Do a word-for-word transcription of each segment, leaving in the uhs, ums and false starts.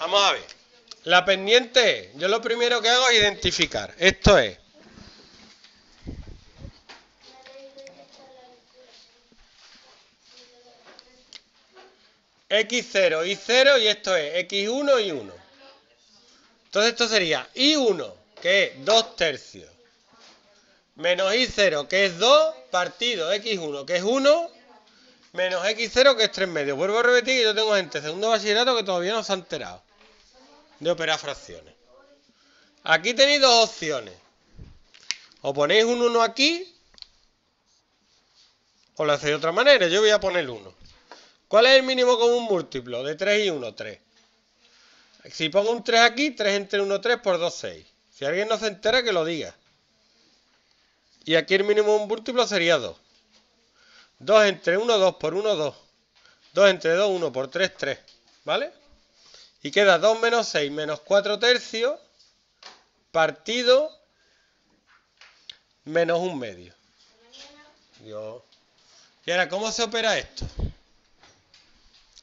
Vamos a ver. La pendiente, yo lo primero que hago es identificar. Esto es. equis cero, y cero, y esto es equis uno y uno. Entonces esto sería i uno, que es dos tercios, menos i cero, que es dos, partido equis uno, que es uno, menos equis cero, que es tres medios. Vuelvo a repetir que yo tengo gente de segundo de bachillerato que todavía no se ha enterado de operar fracciones. Aquí tenéis dos opciones. O ponéis un uno aquí, o lo hacéis de otra manera. Yo voy a poner uno. ¿Cuál es el mínimo común múltiplo? De tres y uno, tres. Si pongo un tres aquí, tres entre uno, tres por dos, seis. Si alguien no se entera, que lo diga. Y aquí el mínimo común múltiplo sería dos. dos entre uno, dos por uno, dos. dos entre dos, uno por tres, tres. ¿Vale? Y queda dos menos seis menos cuatro tercios partido menos un medio. Dios. Y ahora, ¿cómo se opera esto?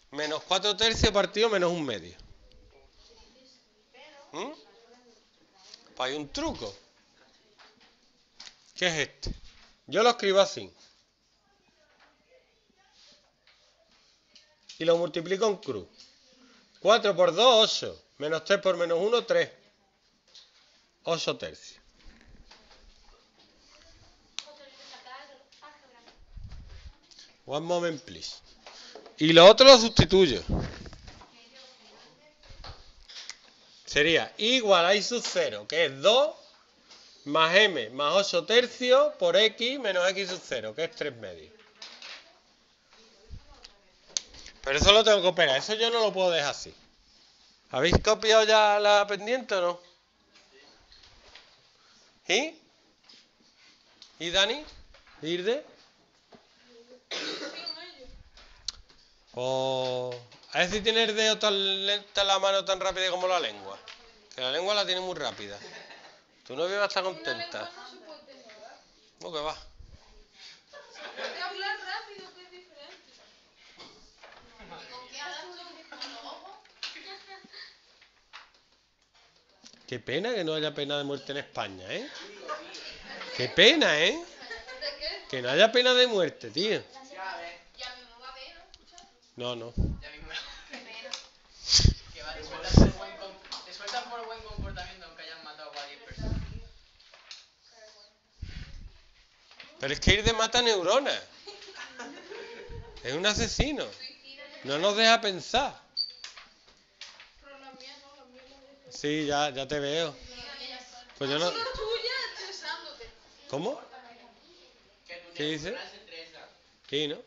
Menos cuatro tercios partido menos un medio. ¿Mm? Pues hay un truco. ¿Qué es este? Yo lo escribo así. Y lo multiplico en cruz. cuatro por dos, ocho. Menos tres por menos uno, tres. ocho tercios. One moment, please. Y lo otro lo sustituyo. Sería igual a i sub cero, que es dos, más m, más ocho tercios, por x, menos x sub cero, que es tres medios. Pero eso lo tengo que operar, eso yo no lo puedo dejar así. ¿Habéis copiado ya la pendiente o no? ¿Y? ¿Y Dani? ¿Irde? O a ver si tiene el dedo tan lenta la mano tan rápida como la lengua. Que la lengua la tiene muy rápida. Tu novia va a estar contenta. ¿Cómo que va? Hablar rápido, que es diferente. Qué pena que no haya pena de muerte en España, ¿eh? Qué pena, ¿eh? Que no haya pena de muerte, tío. No, no. Te sueltan por buen comportamiento aunque hayan matado a diez personas. Pero es que ir de mata neuronas. Es un asesino. No nos deja pensar. Sí, ya, ya te veo. Pues yo no. ¿Cómo? ¿Qué dices? Sí, ¿no?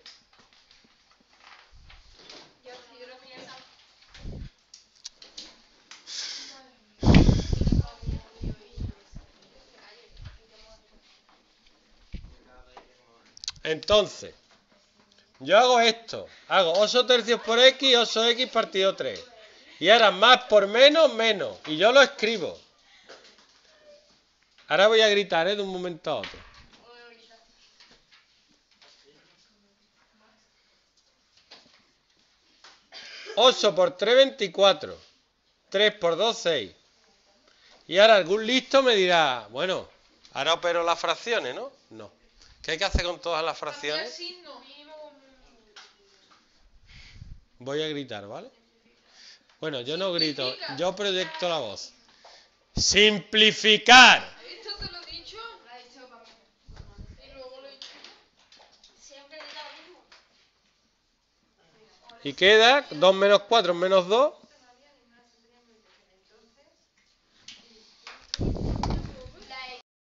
Entonces, yo hago esto. Hago ocho tercios por x, ocho equis partido tres. Y ahora más por menos, menos. Y yo lo escribo. Ahora voy a gritar, ¿eh? De un momento a otro. ocho por tres, veinticuatro. tres por dos, seis. Y ahora algún listo me dirá, bueno, ahora opero las fracciones, ¿no? No. ¿Qué hay que hacer con todas las fracciones? Voy a gritar, ¿vale? Bueno, yo no grito, yo proyecto la voz. ¡Simplificar! ¿Esto te lo he dicho? Y luego lo he dicho. Siempre diga lo mismo. Y queda dos menos cuatro menos dos.